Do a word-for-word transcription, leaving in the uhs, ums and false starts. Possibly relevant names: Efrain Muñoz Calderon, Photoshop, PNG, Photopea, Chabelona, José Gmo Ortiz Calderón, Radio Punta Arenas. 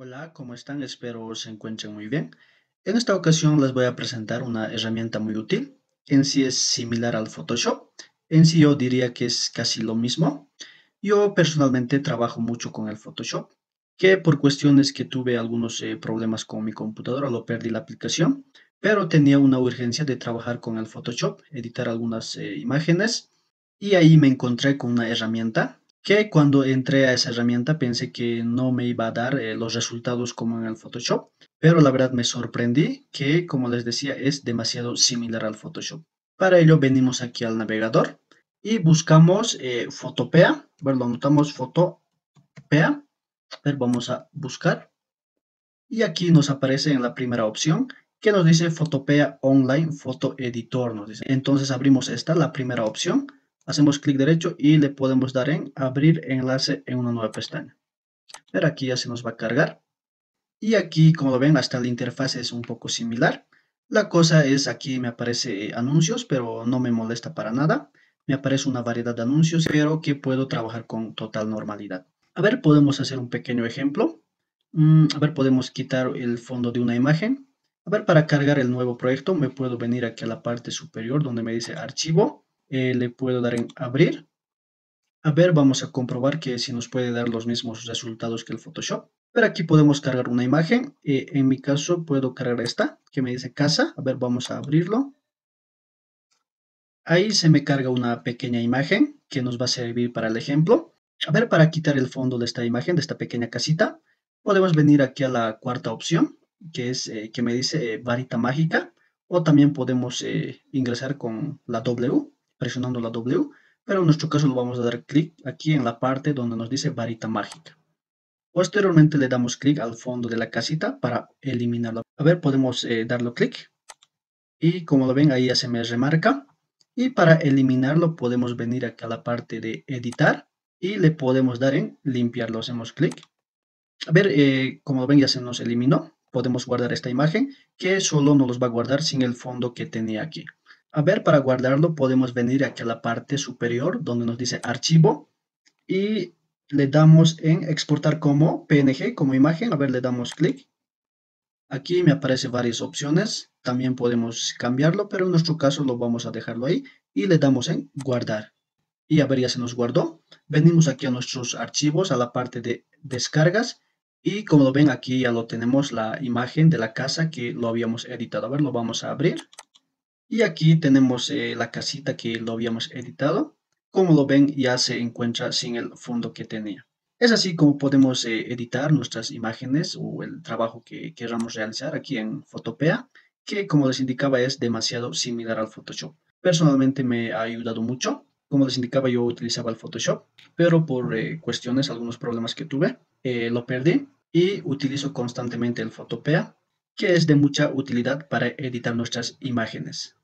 Hola, ¿cómo están? Espero se encuentren muy bien. En esta ocasión les voy a presentar una herramienta muy útil. En sí es similar al Photoshop. En sí yo diría que es casi lo mismo. Yo personalmente trabajo mucho con el Photoshop, que por cuestiones que tuve algunos eh, problemas con mi computadora, lo perdí la aplicación, pero tenía una urgencia de trabajar con el Photoshop, editar algunas eh, imágenes, y ahí me encontré con una herramienta que cuando entré a esa herramienta pensé que no me iba a dar eh, los resultados como en el Photoshop, pero la verdad me sorprendí que, como les decía, es demasiado similar al Photoshop. Para ello venimos aquí al navegador y buscamos eh, Photopea, bueno, anotamos Photopea, a ver, vamos a buscar y aquí nos aparece en la primera opción que nos dice Photopea Online Photo Editor, nos dice. Entonces abrimos esta, la primera opción. Hacemos clic derecho y le podemos dar en abrir enlace en una nueva pestaña. Pero aquí ya se nos va a cargar. Y aquí, como lo ven, hasta la interfaz es un poco similar. La cosa es, aquí me aparece anuncios, pero no me molesta para nada. Me aparece una variedad de anuncios, pero que puedo trabajar con total normalidad. A ver, podemos hacer un pequeño ejemplo. Mm, a ver, podemos quitar el fondo de una imagen. A ver, para cargar el nuevo proyecto, me puedo venir aquí a la parte superior donde me dice archivo. Eh, le puedo dar en abrir. A ver, vamos a comprobar que si nos puede dar los mismos resultados que el Photoshop. Pero aquí podemos cargar una imagen. Eh, en mi caso puedo cargar esta que me dice casa. A ver, vamos a abrirlo. Ahí se me carga una pequeña imagen que nos va a servir para el ejemplo. A ver, para quitar el fondo de esta imagen, de esta pequeña casita, podemos venir aquí a la cuarta opción, que es eh, que me dice eh, varita mágica. O también podemos eh, ingresar con la W, presionando la W, pero en nuestro caso lo vamos a dar clic aquí en la parte donde nos dice varita mágica. Posteriormente le damos clic al fondo de la casita para eliminarlo. A ver, podemos eh, darle clic y como lo ven ahí ya se me remarca. Y para eliminarlo podemos venir acá a la parte de editar y le podemos dar en limpiarlo. Hacemos clic. A ver, eh, como lo ven ya se nos eliminó. Podemos guardar esta imagen que solo nos los va a guardar sin el fondo que tenía aquí. A ver, para guardarlo podemos venir aquí a la parte superior donde nos dice archivo y le damos en exportar como P N G, como imagen. A ver, le damos clic. Aquí me aparecen varias opciones. También podemos cambiarlo, pero en nuestro caso lo vamos a dejarlo ahí y le damos en guardar. Y a ver, ya se nos guardó. Venimos aquí a nuestros archivos, a la parte de descargas y como lo ven aquí ya lo tenemos, la imagen de la casa que lo habíamos editado. A ver, lo vamos a abrir. Y aquí tenemos eh, la casita que lo habíamos editado. Como lo ven, ya se encuentra sin el fondo que tenía. Es así como podemos eh, editar nuestras imágenes o el trabajo que queramos realizar aquí en Photopea, que como les indicaba es demasiado similar al Photoshop. Personalmente me ha ayudado mucho. Como les indicaba, yo utilizaba el Photoshop, pero por eh, cuestiones, algunos problemas que tuve, eh, lo perdí y utilizo constantemente el Photopea, que es de mucha utilidad para editar nuestras imágenes.